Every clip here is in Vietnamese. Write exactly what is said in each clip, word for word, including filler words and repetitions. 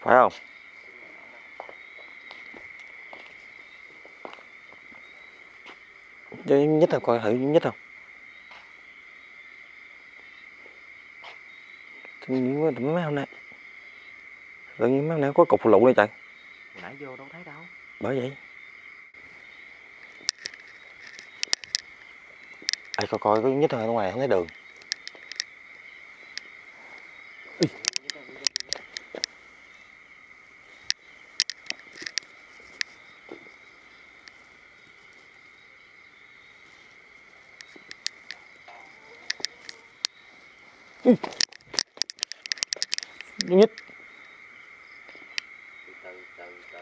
phải không? Nhất là coi thử nhất không? Những cái mấy hôm nay tự nhiên mấy hôm nay có cục lụ đây trời, nãy vô đâu thấy đâu. Bởi vậy ai coi coi có nhất hơn ở ngoài không thấy đường. Ê. Ừ. Nhất từ từ từ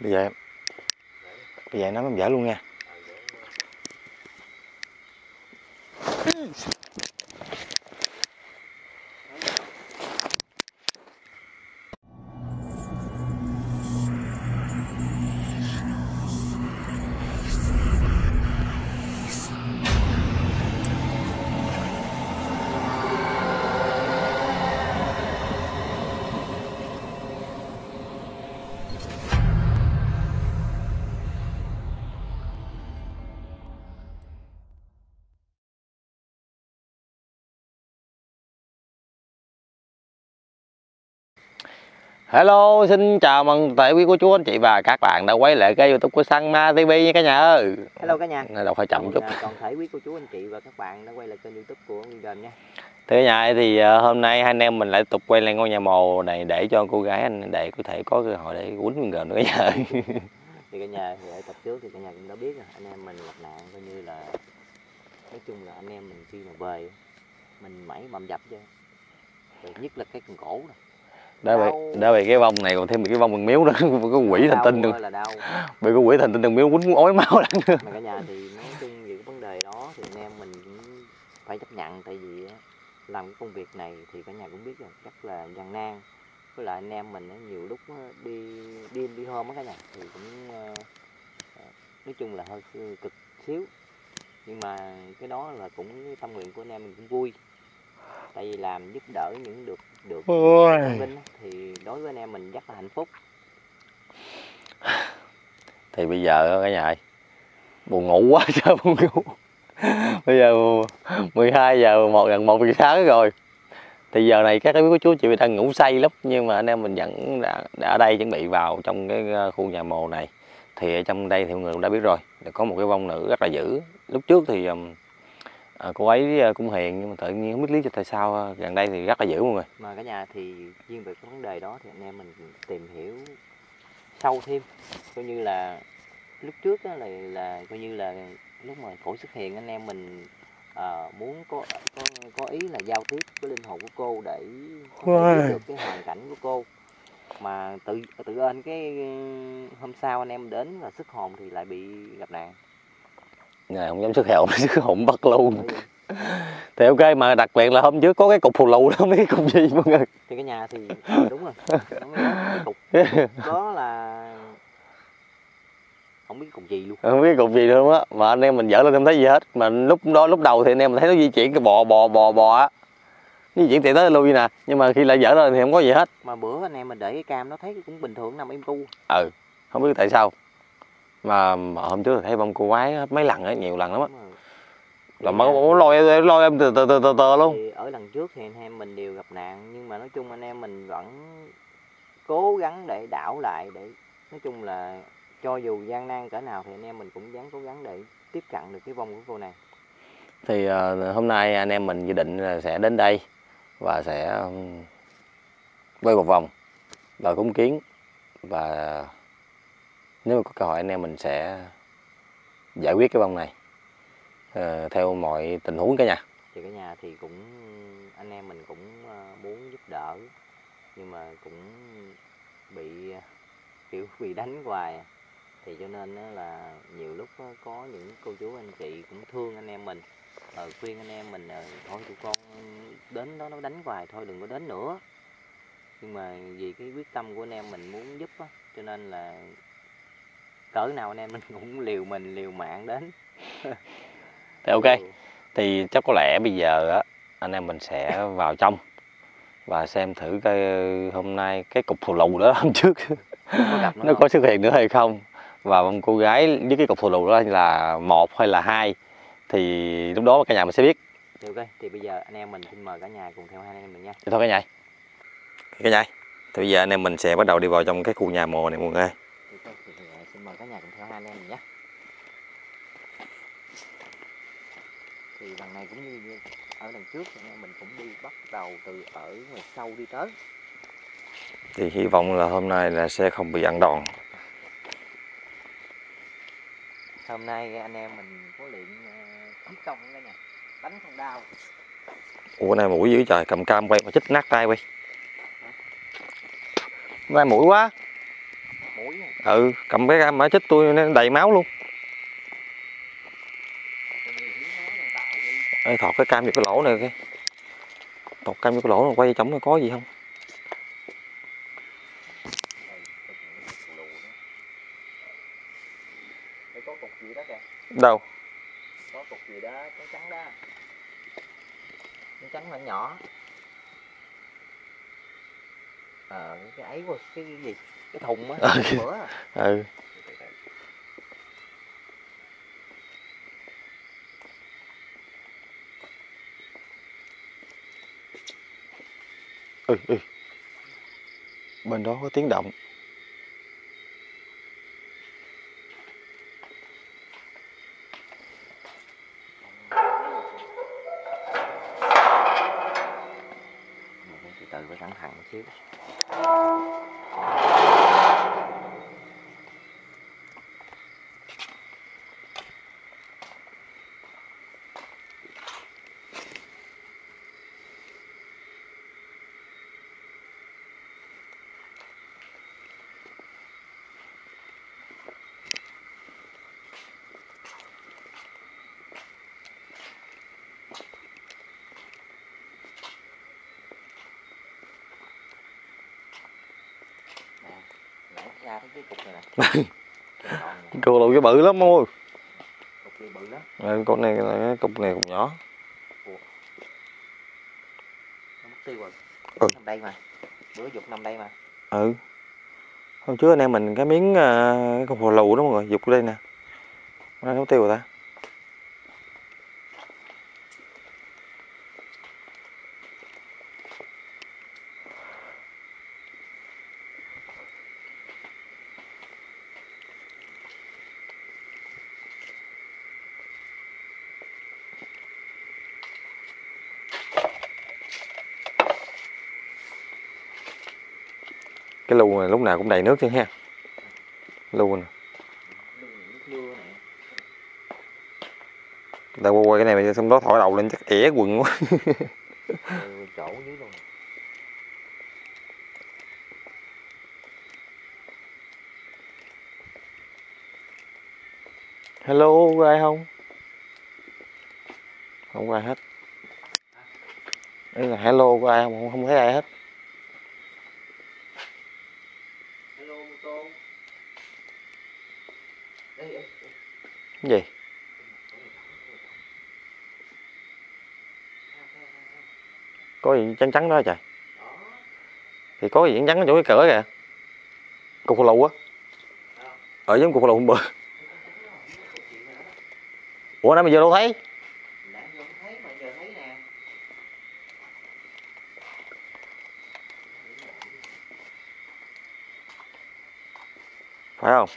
bây giờ bây giờ nó mới dở luôn nha. Ừ. Hello, xin chào mừng tại quý cô chú anh chị và các bạn đã quay lại kênh YouTube của Săn Ma ti vi nha cả nhà ơi. Hello cả nhà. Đầu hơi chậm còn, chút. Còn thể quý cô chú anh chị và các bạn đã quay lại kênh YouTube của Nguyên Đền nha. Thưa nhà thì hôm nay hai anh em mình lại tục quay lại ngôi nhà mồ này để cho cô gái anh để có thể có cơ hội để quấn Nguyên Đền nữa nha. Thì cả nhà thì tập trước thì cả nhà cũng đã biết rồi, anh em mình gặp nạn coi như là nói chung là anh em mình khi mà về mình mãi bầm dập chứ. Nhất là cái cần cổ này. Đã bị, đã bị cái bông này còn thêm một cái bông bằng miếu nữa, có quỷ thành tinh được. Bị có quỷ thành tinh đừng miếu quýnh ói máu lên. Mà cả nhà thì nói chung về cái vấn đề đó thì anh em mình cũng phải chấp nhận, tại vì làm cái công việc này thì cả nhà cũng biết là chắc là gian nan. Với lại anh em mình nhiều lúc đi đêm đi hôm á cả nhà thì cũng nói chung là hơi cực xíu. Nhưng mà cái đó là cũng tâm nguyện của anh em mình cũng vui. Tại vì làm giúp đỡ những được được linh thì đối với anh em mình rất là hạnh phúc. Thì bây giờ cả nhà ơi, buồn ngủ quá trời buồn ngủ. Bây giờ mười hai giờ một gần một sáng rồi. Thì giờ này các quý cô chú chị đang ngủ say lắm, nhưng mà anh em mình vẫn đã, đã ở đây chuẩn bị vào trong cái khu nhà mồ này. Thì ở trong đây thì mọi người cũng đã biết rồi, có một cái vong nữ rất là dữ. Lúc trước thì À, cô ấy cũng hiền nhưng mà tự nhiên không biết lý do tại sao gần đây thì rất là dữ mọi người. Mà cả nhà thì riêng về cái vấn đề đó thì anh em mình tìm hiểu sâu thêm, coi như là lúc trước đó là là coi như là lúc mà cổ xuất hiện anh em mình à, muốn có, có có ý là giao tiếp với linh hồn của cô để biết được cái hoàn cảnh của cô, mà tự tự anh cái hôm sau anh em đến là xuất hồn thì lại bị gặp nạn. Ngày không dám xuất hồn, xuất hồn bắt luôn. Thì ok, mà đặc biệt là hôm trước có cái cục phù lù đó, không biết cái cục gì mọi người. Thì cái nhà thì đúng rồi, đúng rồi. Cái cục đó là không biết cục gì luôn, không biết cục gì luôn á. Mà anh em mình dở lên không thấy gì hết. Mà lúc đó lúc đầu thì anh em mình thấy nó di chuyển cái bò bò bò bò á, di chuyển thì tới lui nè. Nhưng mà khi lại dở lên thì không có gì hết. Mà bữa anh em mình để cái cam nó thấy cũng bình thường, nằm im cu. Ừ, không biết tại sao. Mà, mà hôm trước là thấy bông cô gái mấy lần á, nhiều lần lắm á. Là mà lôi lôi em từ từ từ từ từ luôn. Thì ở lần trước thì anh em mình đều gặp nạn, nhưng mà nói chung anh em mình vẫn cố gắng để đảo lại, để nói chung là cho dù gian nan cỡ nào thì anh em mình cũng dám cố gắng để tiếp cận được cái vong của cô này. Thì uh, hôm nay anh em mình dự định là sẽ đến đây và sẽ quay một vòng và cúng kiến, và nếu mà có cơ hội anh em mình sẽ giải quyết cái bông này à, theo mọi tình huống cả nhà. Thì cả nhà thì cũng anh em mình cũng muốn giúp đỡ, nhưng mà cũng bị kiểu bị đánh hoài, thì cho nên là nhiều lúc có những cô chú anh chị cũng thương anh em mình, ờ, khuyên anh em mình thôi tụi con đến đó nó đánh hoài thôi đừng có đến nữa. Nhưng mà vì cái quyết tâm của anh em mình muốn giúp đó, cho nên là cỡ nào anh em mình cũng liều mình liều mạng đến. Thì ok, thì chắc có lẽ bây giờ á, anh em mình sẽ vào trong và xem thử cái hôm nay cái cục thù lù đó hôm trước nó, nó có xuất hiện nữa hay không, và con cô gái với cái cục thù lù đó là một hay là hai, thì lúc đó cả nhà mình sẽ biết. Thì ok, thì bây giờ anh em mình xin mời cả nhà cùng theo hai anh em mình nha. Thì thôi cả nhà, cả nhà, thì bây giờ anh em mình sẽ bắt đầu đi vào trong cái khu nhà mồ này mọi người. Thì, thì, thì xin mời cả nhà cùng theo hai anh em mình nhé. Thì lần này cũng như, như ở lần trước thì mình cũng đi bắt đầu từ ở ngoài sau đi tới. Thì hy vọng là hôm nay là sẽ không bị ăn đòn. Hôm nay anh em mình có luyện khí công đó nha, đánh không đau. Ủa này mũi dữ trời, cầm cam quay mà chích nát tay quay. Hôm nay mũi quá. Mũi này. Ừ, cầm cái cam mà chích tôi nó đầy máu luôn. Ê, thọt cái cam vô cái lỗ này kìa, thọt cam vô cái lỗ này quay chống nó có gì không. Đâu có cục gì đó, nó trắng đó, nó trắng mà nhỏ. Ờ cái ấy quá, cái gì cái thùng á. Ừ. Bữa à. Ừ. Ừ, ừ. Bên đó có tiếng động. Từ từ phải cẩn thận một xíu. Cục lù cái bự lắm ôi. Con này là cái cục này cục nhỏ. Ừ. Đây mà. Bữa dục năm đây mà. Ừ. Hôm trước anh em mình cái miếng uh, cục hồ lù đó mọi người, dục đây nè. Nó nó tiêu rồi ta. Cái lù này lúc nào cũng đầy nước chứ ha. Lù nè. Tao quay, quay cái này mà xong đó thổi đầu lên chắc ỉa quần quá. Ừ, chỗ dưới luôn. Hello, có ai không? Không có ai hết. Đấy là hello có ai không? Không thấy ai hết. Gì? Có gì trắng trắng đó trời. Thì có gì trắng ở chỗ cái cửa kìa. Cục lù á. Ở giống cục lù bự. Ủa nãy mà giờ đâu thấy? Phải không?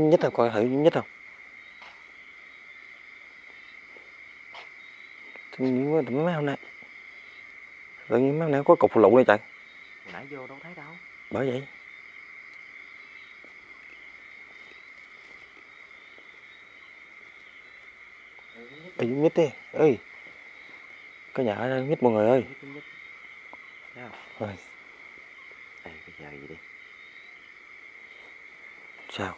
Nhất là coi thử nhất không? Tự nhiên quá tụi má hôm nay. Tự nhiên má hôm nay có cục lụ này trời. Nãy vô đâu thấy đâu. Bởi vậy. Ê nhất đi. Ê. Cái nhà ở nhất mọi người ơi. Rồi. Ê bây giờ gì đi. Sao?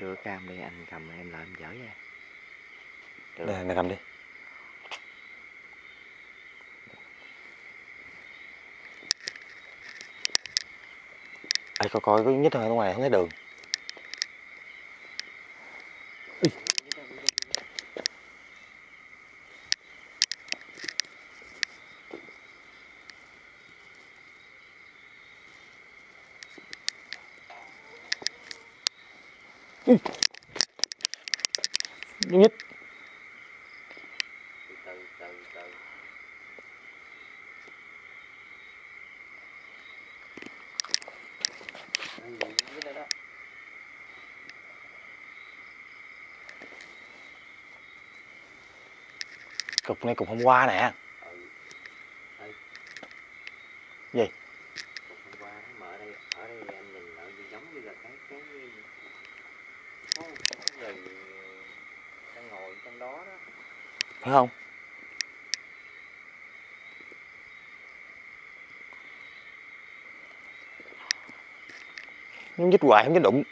Đưa cam đi, anh cầm em lại em dở ra. Đây, anh cầm đi. Đây coi coi có nhích hơn, ở ngoài không thấy đường. Ê. Ừ. Nhích. Cục này cục hôm qua nè. Ừ. Gì? Cục hôm qua nó mở đây, ở đây em nhìn nó giống như là cái cái có người đang ngồi trong đó đó. Phải không? Nó nhích hoài không có đụng.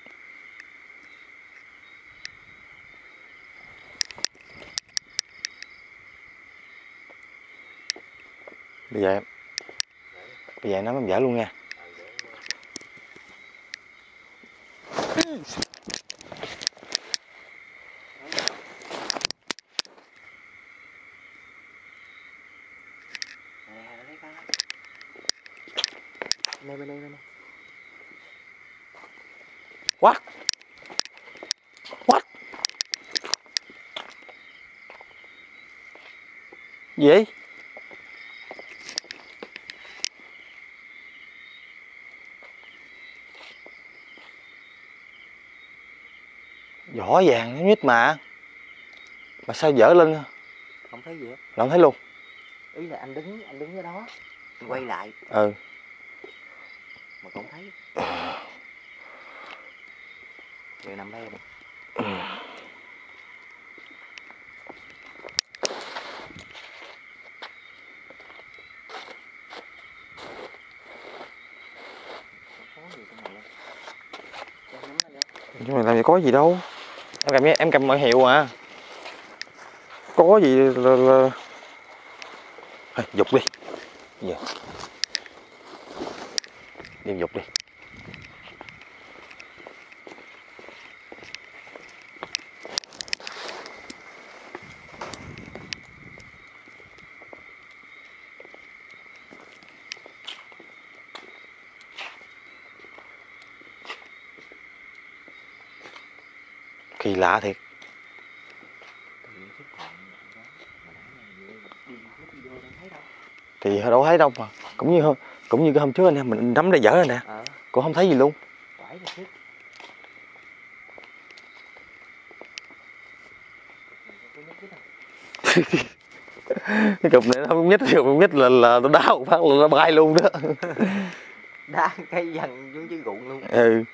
Bây giờ em Bây giờ nó nắm dở luôn nha. What? What? Gì vậy? Rõ vàng nó nhít mà. Mà sao dở lên? Không thấy gì hết. Là không thấy luôn. Ý là anh đứng, anh đứng ở đó. Quay lại. Ừ. Mà không thấy. Rồi nằm đây rồi. Ừ. Chứ mình làm gì có gì đâu. Em cầm, em cầm mọi hiệu mà. Có gì là... là... À, dục đi. Giờ. Đi dục đi. Kỳ lạ thiệt. Thì đâu thấy đâu mà. Cũng như cũng như cái hôm trước anh em mình nắm để dở rồi nè. Ờ. Cũng không thấy gì luôn. Cái cục này nó không nhích, không nhích là là nó đá một phát là nó bay luôn đó. Đá cây dằn xuống dưới ruộng luôn. Ừ.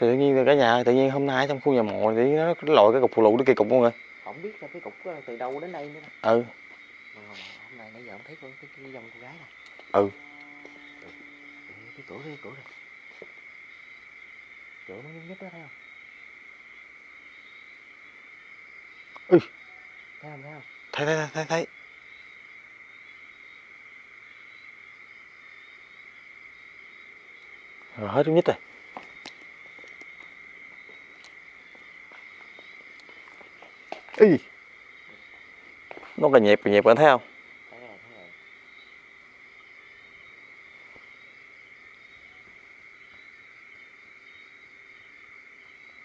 Tự nhiên cả nhà, tự nhiên hôm nay trong khu nhà mộ thì nó lội cái cục phụ lụ nó kỳ cục luôn rồi. Không biết là cái cục từ đâu đến đây nữa. Ừ. Mà hôm nay nãy giờ không thấy con cái, cái dòng cô gái nè. Ừ. Để, để cái cửa, cái cửa này. Cửa nó nhúc nhích đó thấy không? Ừ. Thấy không, thấy không? Thấy, thấy, thấy, thấy. Rồi hết nhúc nhích rồi. Ý. Nó cà nhẹp cà nhẹp anh thấy không? Thấy rồi, thấy rồi.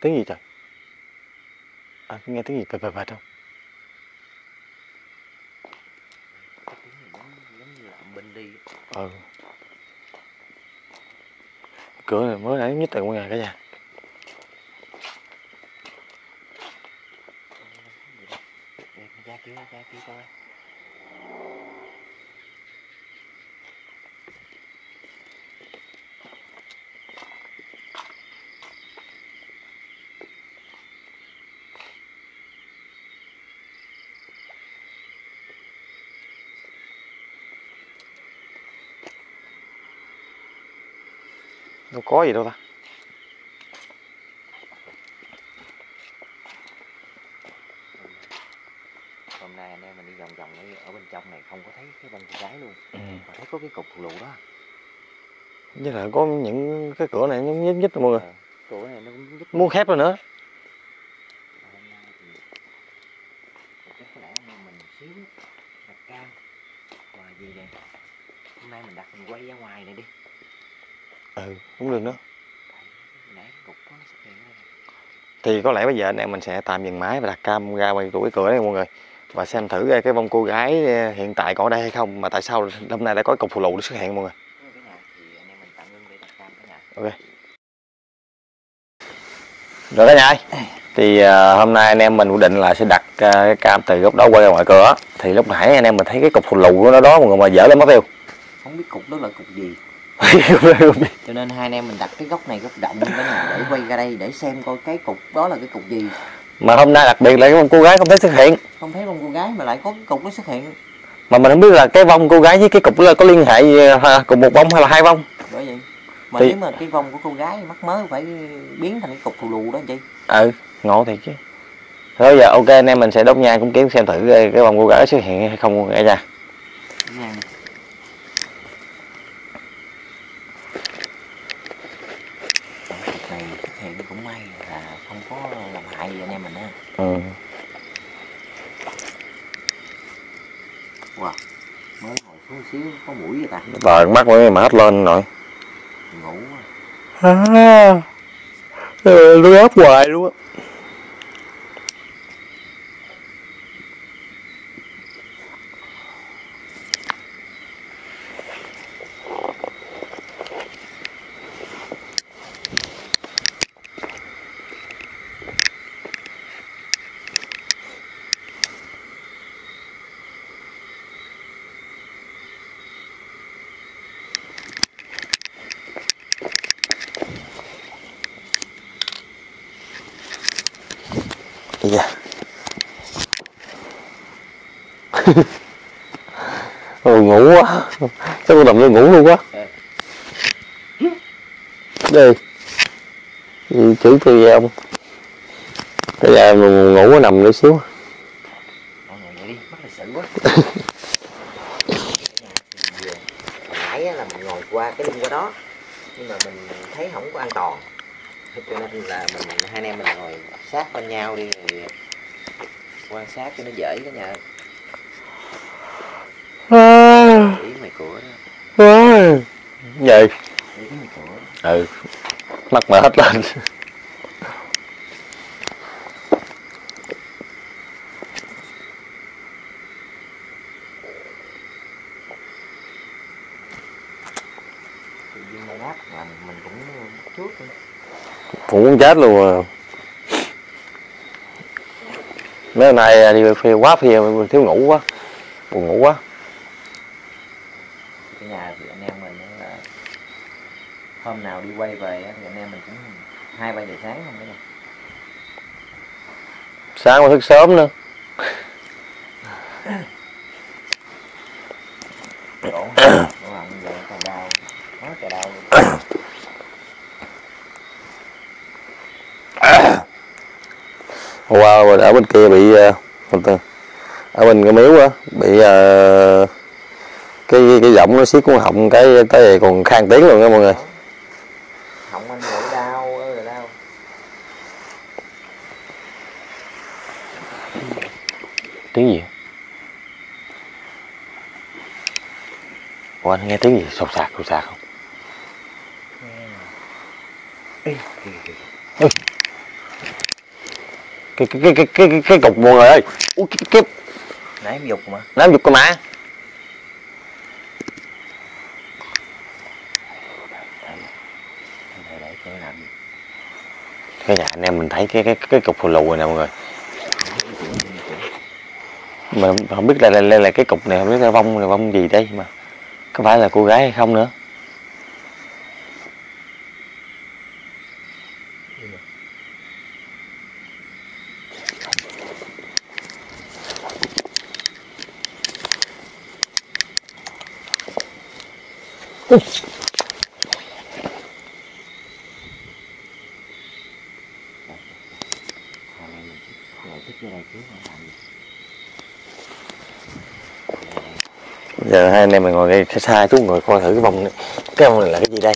Tiếng gì trời? À, nghe tiếng gì bệt bệt bệt không? Cái tiếng gì đó, giống như là bên đi. Ừ. Cửa này mới nãy nhất từ ngoài cả nhà. Đâu có gì đâu ta. rằng ở bên trong này không có thấy cái băng tay trái luôn, ừ. Mà thấy có cái cục lụ đó. Với lại có những cái cửa này nó nhíp nhíp mọi người. À, cửa này nó cũng nhíp. Muốn khép rồi nữa. Hôm nay mình đặt mình quay ra ngoài này đi. Ừ, cũng được nữa. Thì có lẽ bây giờ anh em mình sẽ tạm dừng máy và đặt cam ra ngoài tủ cái cửa này mọi người. Và xem thử cái bông cô gái hiện tại có ở đây hay không. Mà tại sao hôm nay đã có cục phụ lụ xuất hiện mọi người. Ok. Rồi cả nhà ơi. Thì hôm nay anh em mình quyết định là sẽ đặt cái cam từ góc đó quay ra ngoài cửa. Thì lúc nãy anh em mình thấy cái cục phụ lụ của nó đó mọi người mà dở lên mất tiêu. Không biết cục đó là cục gì. Cho nên hai anh em mình đặt cái góc này góc động cái nhà để quay ra đây để xem coi cái cục đó là cái cục gì. Mà hôm nay đặc biệt là cái con cô gái không thấy xuất hiện. Không thấy con cô gái mà lại có cái cục nó xuất hiện. Mà mình không biết là cái vong cô gái với cái cục đó có liên hệ gì, cùng một vong hay là hai vong. Bởi vậy. Mà thì... nếu mà cái vong của cô gái mắc mớ phải biến thành cái cục phù lù đó anh chị. Ừ, ngộ thiệt chứ. Thôi giờ ok anh em mình sẽ đốt nhang cũng kiếm xem thử cái vong cô gái xuất hiện hay không nghe ra. Ừ. Wow, mới ngồi xuống xíu có mũi vậy ta. Trời mắt mới mà hết lên rồi. Ngủ quá. À, nó áp hoài luôn á. Yeah. Ôi ngủ quá. Sao con đầm nó ngủ luôn quá. Đi. Đi chữ tôi về ông. Bây giờ em ngủ nó nằm nữa xíu. Mọi người vậy đi, mất lịch sự quá. Nãy là mình ngồi qua cái lưng qua đó. Nhưng mà mình thấy không có an toàn. Cho nên là mình hai anh em mình ngồi sát bên nhau đi rồi quan sát cho nó dễ đó nha. À. Để ý mày của đó. À. Vậy. Để ý mày của đó. Ừ. Mắt mở hết lên. Cũng muốn chết luôn à. Mấy hôm nay đi phê quá phê thiếu ngủ quá, buồn ngủ quá. Cái nhà thì anh em mình là hôm nào đi quay về thì anh em mình cũng hai ba giờ sáng không đấy. Sáng mà thức sớm nữa. Đổ, đổ hẳn giờ còn đau, quá trời đau luôn. Hôm qua wow, ở bên kia bị ở bên cái miếu á bị uh, cái cái giọng nó xiết cuốn họng cái tới còn khang tiếng luôn nha mọi người. Họng anh ngủ đau ơi là đau. Tiếng gì? Ủa anh nghe tiếng gì sột sạc sột sạc không? Ê. Ê. Cái cái cái cái cái cái cục mọi người ơi. Ui cái cái nãy em dục mà. Nãy em dục cơ mà. Cái nhà anh em mình thấy cái cái cái cục phù lù rồi nè mọi người. Mà không biết là là, là cái cục này không biết là vong là vong gì đây mà. Có phải là cô gái hay không nữa. Ui. Thôi mình ngồi thích vô đây chứ không làm gì. Giờ hai anh em mình ngồi đây xa xa, chú ngồi coi thử cái vòng này. Cái vòng này là cái gì đây?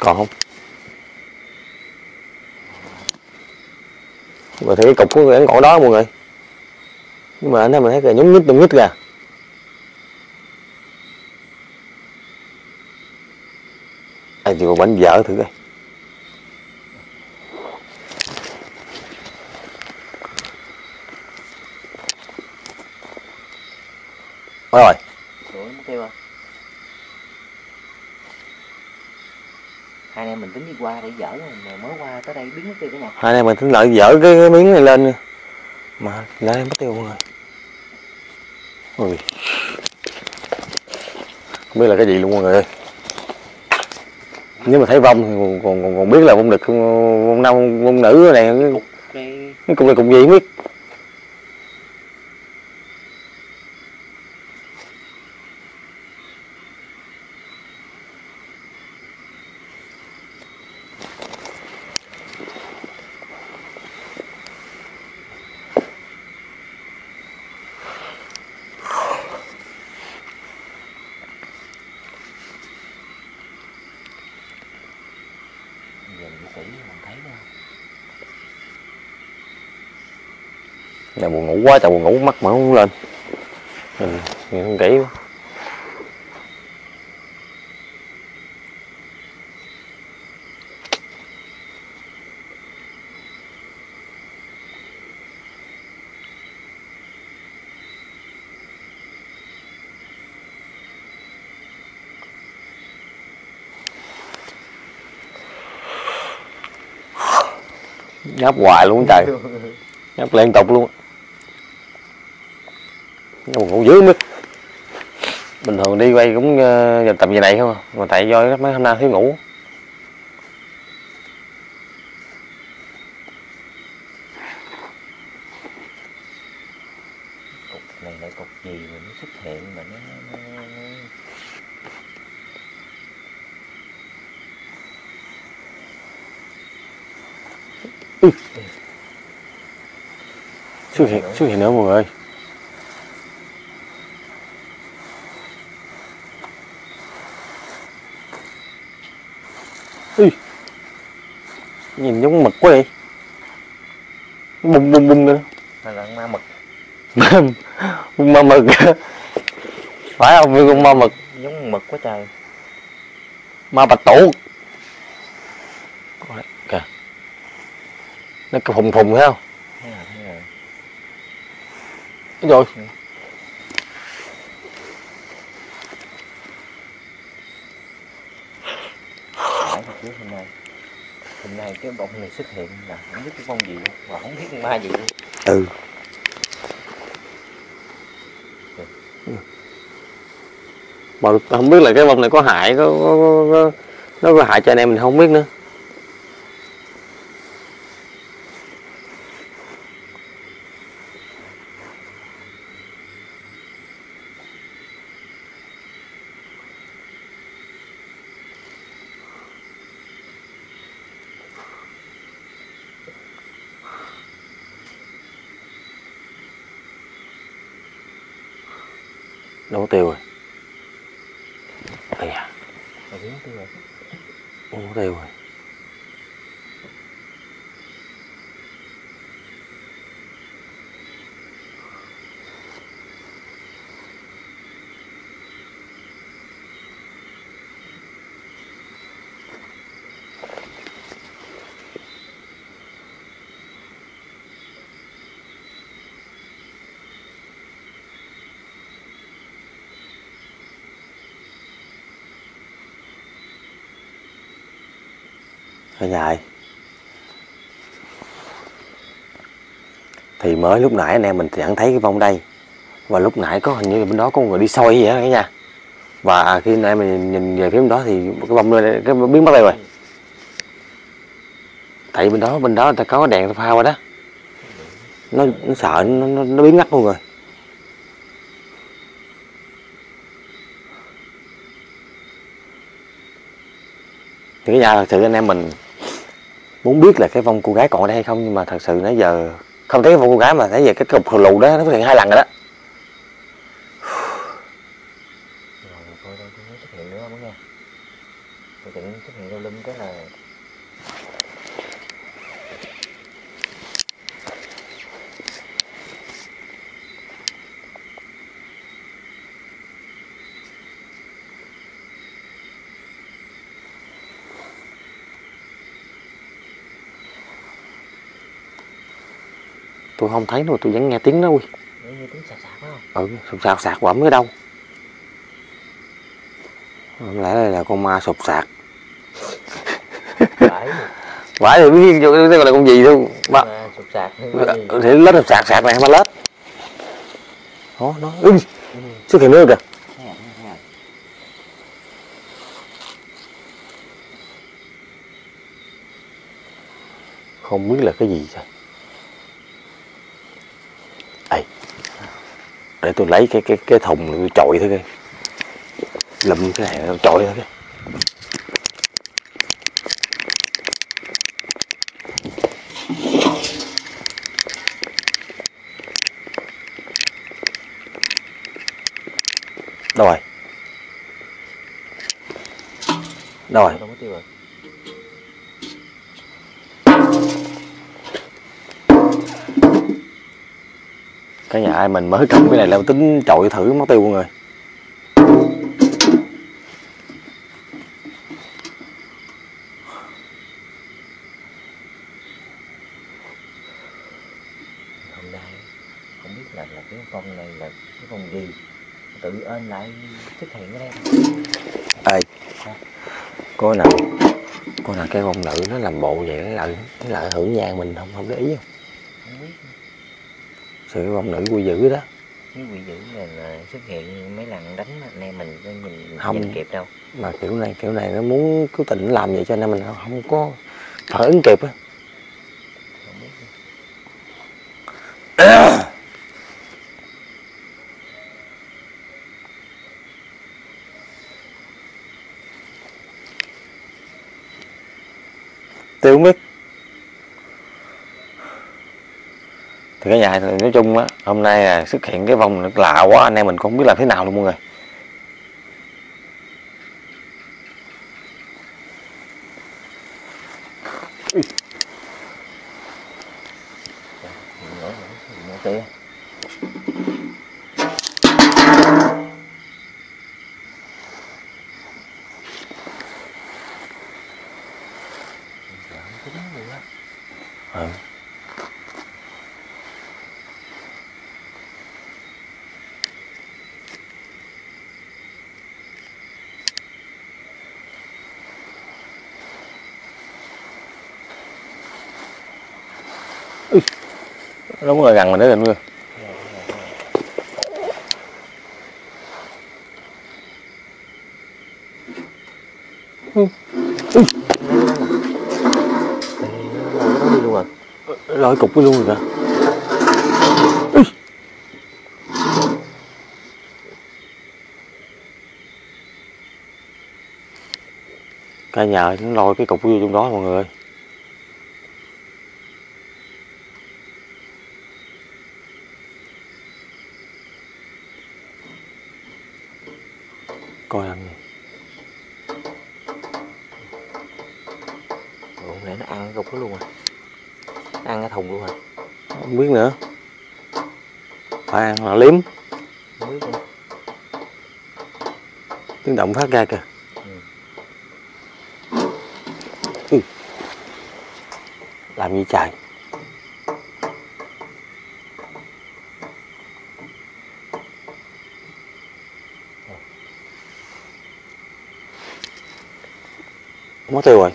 Còn không? Mà thấy cái cục của anh còn đó mọi người. Nhưng mà anh em mình thấy kìa, nhúng nhít, nhúng nhít kìa. Anh chị còn bánh dở thử coi. Rồi. Rồi. Hai anh em mình tính đi qua để dỡ mình mới qua tới đây biến mất tiêu cả nhà. Hai anh em mình tính lại dỡ cái, cái miếng này lên nha. Mà lại em mất tiêu mọi người. Ôi. Không biết là cái gì luôn mọi người ơi. Nếu mà thấy vong thì còn còn, còn biết là vong đực, vong nam, vong nữ này, cái cục này cục gì không biết. Này buồn ngủ quá, tại buồn ngủ mắt mà không lên. Mình nhìn không kỹ quá. Nhấp hoài luôn trời. Nhấp liên tục luôn. Buồn ngủ dữ mất. Bình thường đi quay cũng uh, tầm giờ này không, mà tại do mấy hôm nay thiếu ngủ. Cục này là cục gì mà nó xuất hiện mà nó, nó... Ừ. Xuất hiện xuất hiện nữa mọi người. Ui. Nhìn giống mực quá vậy. Bung bung bung nữa. Hay là ma mực. Ma mực. Phải không? Con ma mực. Giống mực quá trời. Ma bạch tuộc. Coi kìa. Nó cứ phùng phùng thấy không? Thấy rồi, thấy rồi. Đúng rồi. Hôm nay, hôm nay cái bông này xuất hiện là không biết cái bông gì và không biết ma gì luôn. Ừ. Ừ. Mà không biết là cái bông này có hại, có, có, có, nó có hại cho anh em mình không biết nữa. Đâu tiêu rồi. Ây da. Đâu tiêu rồi. Dài thì mới lúc nãy anh em mình chẳng thấy cái vong đây, và lúc nãy có hình như là bên đó có người đi soi vậy cả nha, và khi nãy mình nhìn về phía bên đó thì cái vong lên cái biến mất đây rồi, tại bên đó bên đó người ta có đèn pha qua đó, nó, nó sợ nó, nó biến mất luôn rồi. Thì cái nhà thật sự anh em mình muốn biết là cái vong cô gái còn ở đây hay không, nhưng mà thật sự nãy giờ không thấy cái vong cô gái, mà nãy giờ cái cục hồ lù đó nó xuất hiện hai lần rồi đó. Tôi không thấy đâu, tôi vẫn nghe tiếng đó. Ui, nghe tiếng sạc sạc không? Ừ, sụp sạc sạc quẩm cái đâu. Không lẽ đây là con ma sụp sạc? Vãi thì biết đây là con gì đâu. Ba sụp sạc. Thì lết sụp sạc sạc này mà lết. Nó nó ư xuất hiện nữa kìa. Không biết là cái gì trời. Để tôi lấy cái cái cái thùng tôi chọi thôi coi. Lụm cái này tôi chọi thôi. Đâu rồi? Đâu rồi? Cái nhà ai mình mới cầm cái này là tính trội thử mất tiêu mọi người. Hôm nay không biết là, là cái con này là cái con gì tự ên lại xuất hiện ở đây. Ê cô nào, cô nào cái con nữ nó làm bộ vậy, nó lại nó lại hử nhang mình không không để ý không? Không biết. Sự vong nữ quỷ dữ đó. Cái quỷ dữ là xuất hiện mấy lần đánh anh em mình nên mình không nhìn kịp đâu. Mà kiểu này kiểu này nó muốn cứ tỉnh làm vậy cho nên mình không có phản ứng kịp á. Tiêu mít. Thì cái nhà này nói chung á, hôm nay là xuất hiện cái vòng nước lạ quá, anh em mình cũng không biết làm thế nào luôn mọi người. Ừ. Nó có gần mình đấy anh ơi. Lôi cục cái luôn rồi kìa. Cái nhà nó lôi cái cục vô trong đó mọi người ơi. Coi làm gì? Ủa nãy nó ăn cái cục đó luôn rồi. Nó ăn cái thùng luôn rồi. Không biết nữa. Phải ăn hoặc liếm. Không biết nữa. Tiếng động phát ra kìa. Ừ. Ừ. Làm gì trời? Mất tiêu rồi.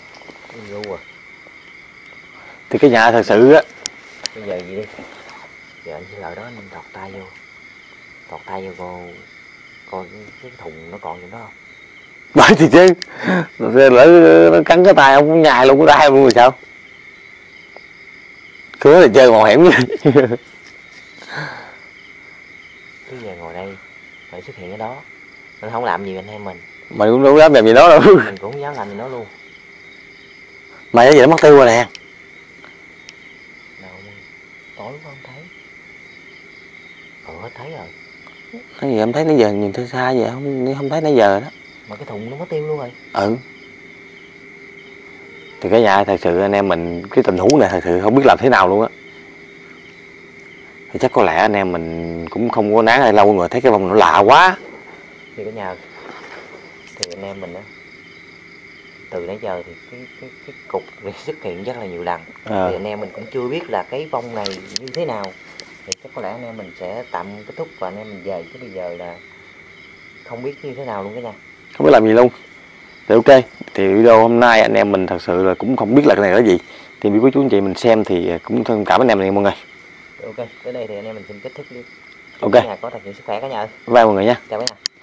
Thì cái nhà thật sự á. Bây giờ gì đi. Giờ anh sẽ lợi đó anh thọt tay vô. Thọt tay vô cô. Coi cái thùng nó còn trong đó không? Bởi thì chứ. Lỡ nó cắn cái tay ông cũng nhai luôn cái tay luôn rồi sao? Cứ là chơi mạo hiểm như vậy. Cứ về ngồi đây. Phải xuất hiện cái đó. Anh không làm gì anh em mình. Mình cũng đâu dám làm gì đó đâu. Mình cũng dám làm gì đó luôn. Mày giờ nó mất tiêu rồi nè. Đâu, tối không thấy. Ờ thấy rồi. Cái gì em thấy nãy giờ nhìn từ xa vậy, không không thấy nãy giờ đó. Mà cái thùng nó mất tiêu luôn rồi. Ừ. Thì cái nhà thật sự anh em mình cái tình huống này thật sự không biết làm thế nào luôn á. Thì chắc có lẽ anh em mình cũng không có nán ai lâu rồi, thấy cái vòng nó lạ quá. Thì cái nhà thì anh em mình á, từ nãy giờ thì cái cái cái cục này xuất hiện rất là nhiều lần. À. Thì anh em mình cũng chưa biết là cái vong này như thế nào. Thì chắc có lẽ anh em mình sẽ tạm kết thúc và anh em mình về, chứ bây giờ là không biết như thế nào luôn cả nhà. Không biết làm gì luôn. Thì ok, thì video hôm nay anh em mình thật sự là cũng không biết là cái này là gì. Thì quý chú anh chị mình xem thì cũng thông cảm anh em này mọi người. Ok, tới đây thì anh em mình xin kết thúc đi. Ok. Cả nhà có thật nhiều sức khỏe cả nhà ơi. Bye mọi người nha. Chào cả nhà.